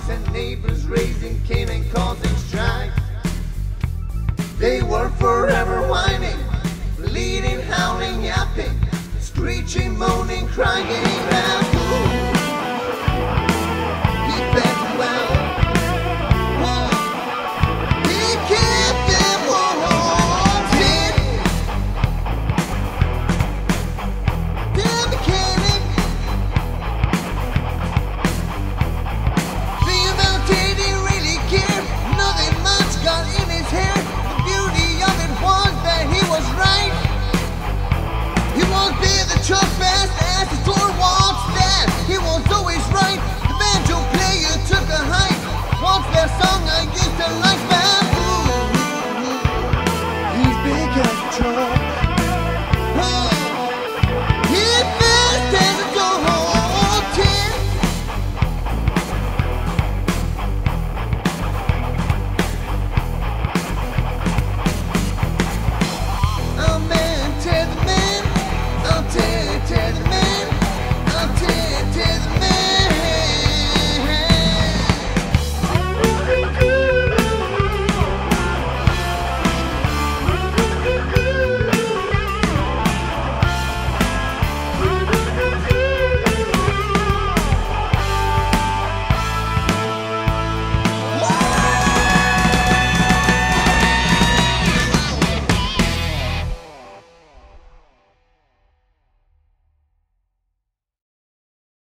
dogs and neighbors raising Cain and causing strife. They were forever whining, bleeding, howling, yapping, screeching, moaning, crying out.